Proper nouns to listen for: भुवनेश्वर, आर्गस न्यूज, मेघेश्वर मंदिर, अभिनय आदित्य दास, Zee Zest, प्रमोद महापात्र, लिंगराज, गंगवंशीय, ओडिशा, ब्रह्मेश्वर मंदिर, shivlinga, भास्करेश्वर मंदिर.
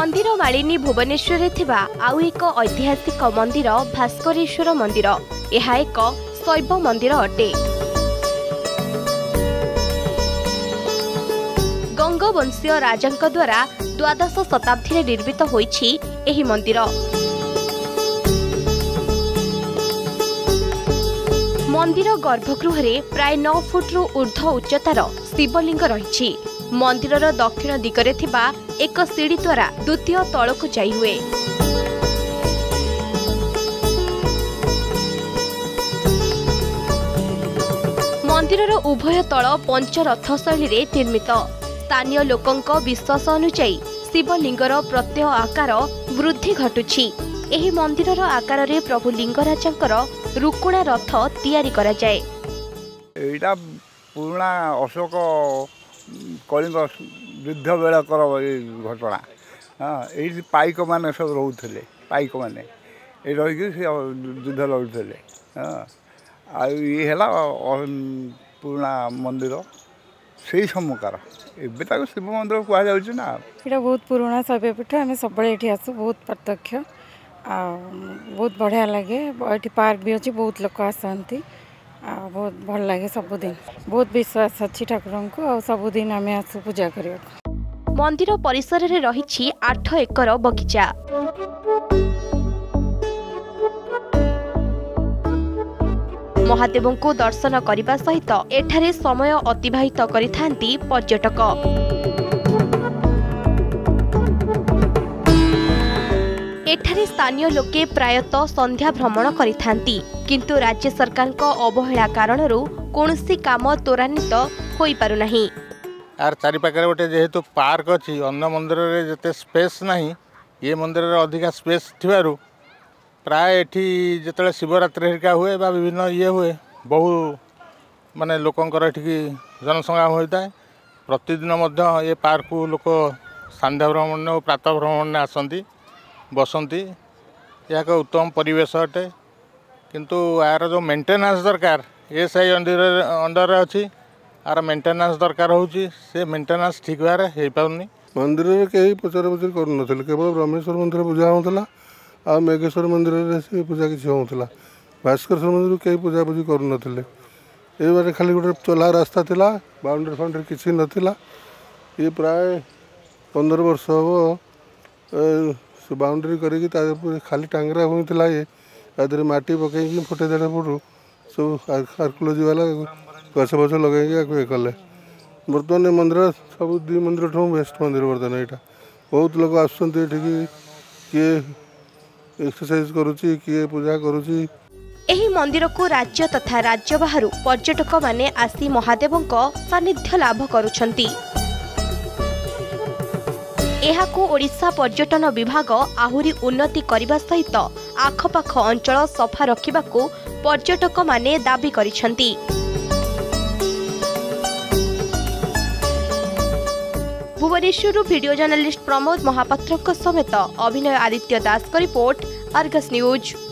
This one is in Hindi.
मंदिर मालिनी भुवनेश्वर थिबा आउ एक ऐतिहासिक मंदिर भास्करेश्वर मंदिर। यह एक शैव मंदिर अटे। गंगवंशीय राजांक द्वारा द्वादश शताब्दी में निर्मित होइछि एही मंदिर। मंदिर गर्भगृह प्राय 9 फुट्रु ऊर्ध्व उच्चतार शिवलिंग रही। मंदिर दक्षिण दिगरे थिबा एक सीढ़ी द्वारा द्वितीय तलक जाई हुए। मंदिर उभय तल पंचरथ शैली निर्मित। स्थानीय लोकंक विश्वास अनुसायी शिवलिंगर प्रत्यय आकार वृद्धि घटुछि। एही मंदिरर आकार रे प्रभु लिंगराजंकर रुकुणा रथ तैयारी करा जाय। एटा पुराना अशोक कलिंग युद्ध बेला कर घटना। एही पाइक माने सब रहउथले। पाइक माने ए रहिके से युद्ध लड़ुथले। आ ये हला पुराना मंदिर से सम्मुखार एवं शिव मंदिर कह जाऊँ ना। ये बहुत पुराणा शैवपीठ आम सब आसू। बहुत प्रत्यक्ष आ बहुत बढ़िया लगे। ये पार्क भी अच्छी। बहुत लोग आसती। बहुत भल लगे सबुदिन। बहुत विश्वास अच्छी ठाकुर को। सबुदिन आम आसू पूजा कर। मंदिर परिसर रे रही 8 एकर बगीचा। महादेवों को दर्शन करने सहित एठारे समय अतिबाहित करिथांती पर्यटक। एठारे स्थानीय लोके प्रायतः संध्या भ्रमण करिथांती, किंतु राज्य सरकार का अवहेला कारण कौनसी काम त्वरान्वित हो पारु नाही। यार चारि पाखरे गोटे जेहेतु पार्क अछि, अन्न मंदिर रे जते स्पेस नाही, ये मंदिर रे अधिका स्पेस थिबारु प्राय जिते शिवरात्रि हरिका हुए बा विभिन्न ये हुए बहु माने लोकंकर जनसंग्राम होता है। प्रतिदिन ये पार्क को लोक संध्या भ्रमण और प्रातः भ्रमण आसती बसंती। यह एक उत्तम परिवेश अटे, किंतु यार जो मेंटेनेंस दरकार ये सही अंडर अच्छी। यार मेंटेनेंस दरकार हो मेंटेनेंस ठीक भाई पारनी। मंदिर कहीं पचरा पचरी कर केवल ब्रह्मेश्वर मंदिर पूजा होता आ मेघेश्वर मंदिर से पूजा किसी होता। भास्करेश्वर मंदिर कई पूजा पूजी कर खाली गोटे चोला रास्ता था। बाउंड्री फाउंड्री किसी नाला। ये प्राय 15 वर्ष हम बाउंड्री कर खाली टांगरा होता। ये तादेह मटी पकई 1.5 फुट सब आर्कोलोजी वाला गछ फछ लगे कले। बर्तमान ये मंदिर सब 2 मंदिर ठूँ बेस्ट मंदिर। बर्तमान यहाँ बहुत लोग आसुँचे किए एक्सरसाइज करुची किए पूजा करुची। एही मंदिर को राज्य तथा राज्य बाहर पर्यटक माने आसी महादेवों को सानिध्य लाभ करुछंती। एहाको ओडिशा पर्यटन विभाग आहुरी उन्नति करने सहित आखपाख अंचल सफा रखा पर्यटक माने दाबी करिछंती। भुवनेश्वरु वीडियो जर्नलिस्ट प्रमोद महापात्र समेत अभिनय आदित्य दास का रिपोर्ट आर्गस न्यूज।